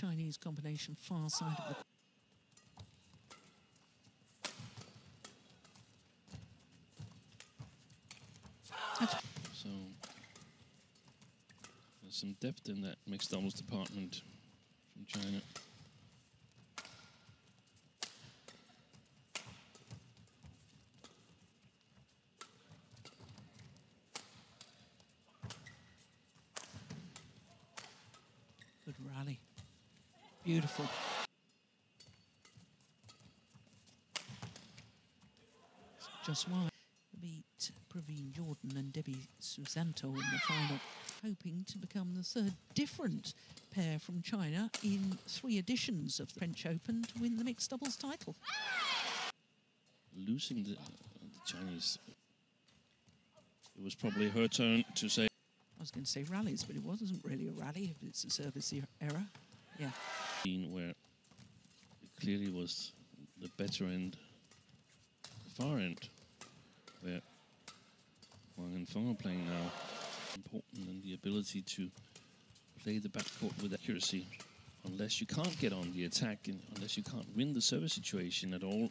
Chinese combination far side of the... So, there's some depth in that mixed doubles department from China. Good rally. Beautiful. It's just wide. Meet Praveen Jordan and Debbie Susanto in the final, hoping to become the third different pair from China in 3 editions of the French Open to win the mixed doubles title. Losing the Chinese, it was probably her turn to say. I was going to say rallies, but it wasn't really a rally. It's a service error. Yeah. Where it clearly was the better end, the far end, where Huang and Feng are playing now. Important and the ability to play the backcourt with accuracy. Unless you can't get on the attack, and unless you can't win the service situation at all,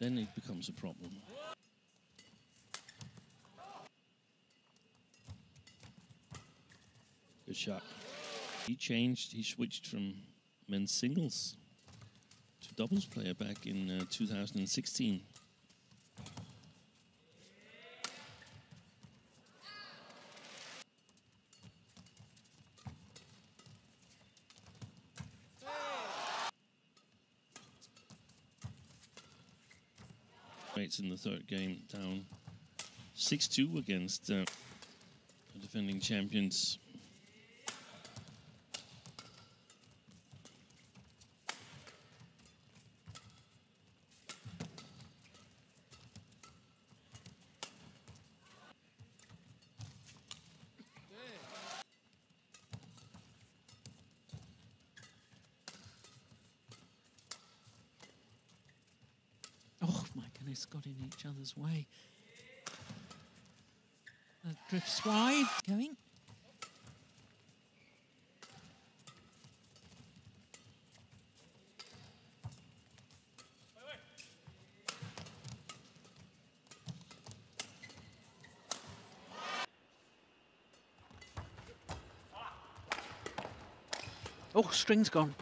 then it becomes a problem. Good shot. He changed, he switched from men's singles to doubles player back in 2016. Rates in the third game, down 6-2 against the defending champions. Oh my goodness, got in each other's way. That drifts wide, going. Oh, string's gone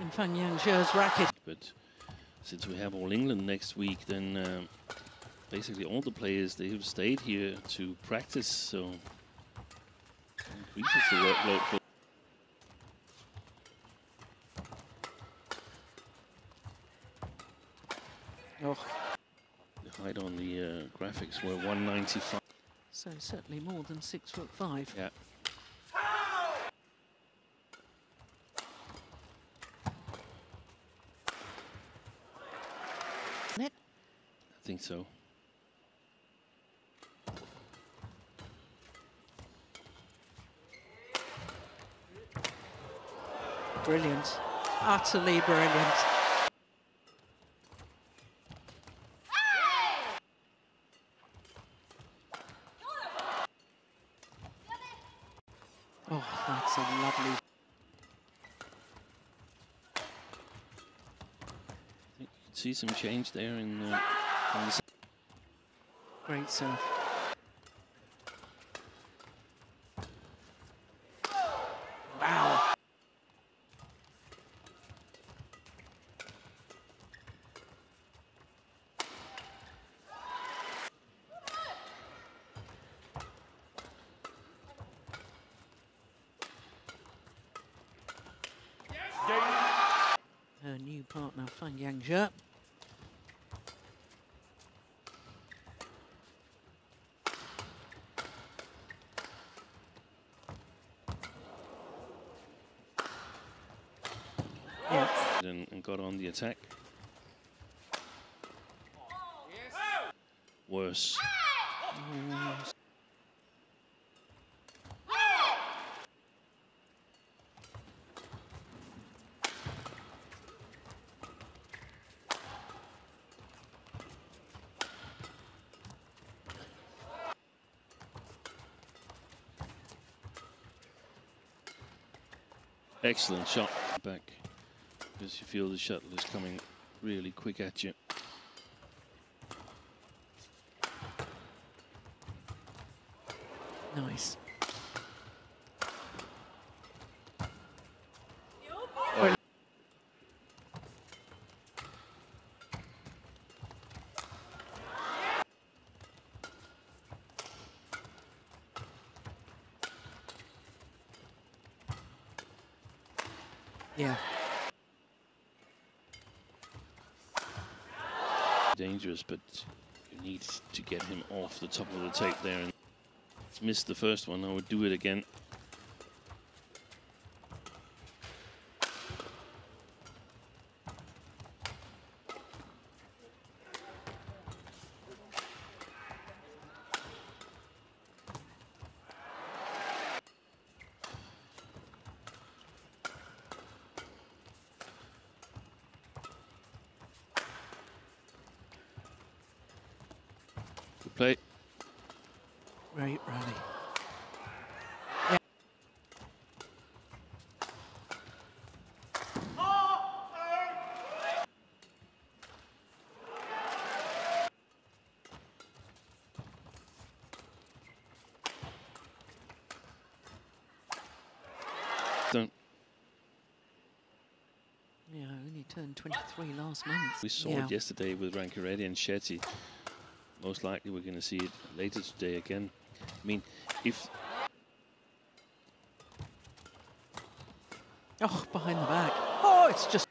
in Feng Yan Zhe's racket. But since we have All England next week, then basically all the players, they have stayed here to practice, so increases the workload for. Oh. The height on the graphics were 195. So certainly more than 6'5". Yeah. Net. I think so. Brilliant. Utterly brilliant. Oh, that's a lovely... See some change there in the great serve. Wow. Her new partner Feng Yan Zhe. Yes. And got on the attack. Yes. Worse. Yes. Excellent shot back, because you feel the shuttle is coming really quick at you. Nice. Oh. Yeah. Dangerous, but you need to get him off the top of the tape there. And missed the first one, I would do it again. Good play. Right, Ronnie. Yeah. Don't. Yeah, I only turned 23 last month. We saw it yesterday with Rankireddy and Shetty. Most likely we're going to see it later today again. I mean, if... Oh, behind the back. Oh, it's just...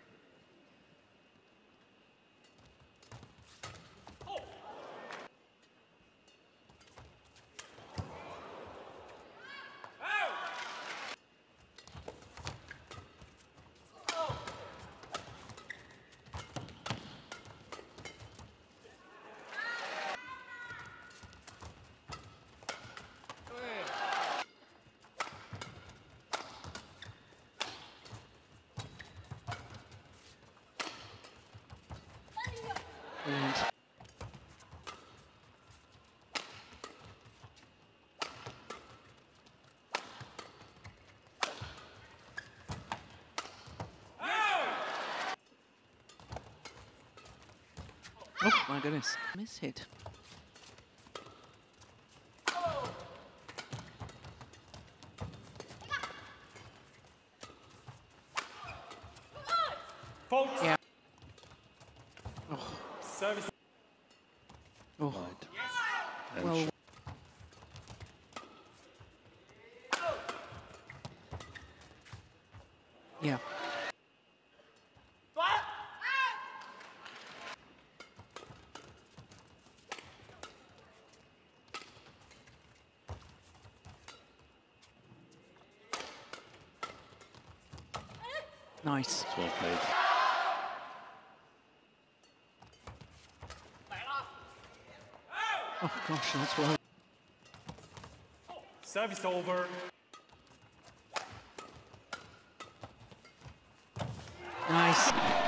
Oh. Oh. Oh my goodness, miss hit. Yeah. Oh. Service. Oh. Right. Yes. Well. Yeah. Nice. It's well played. Oh gosh, that's well. Service over. Nice.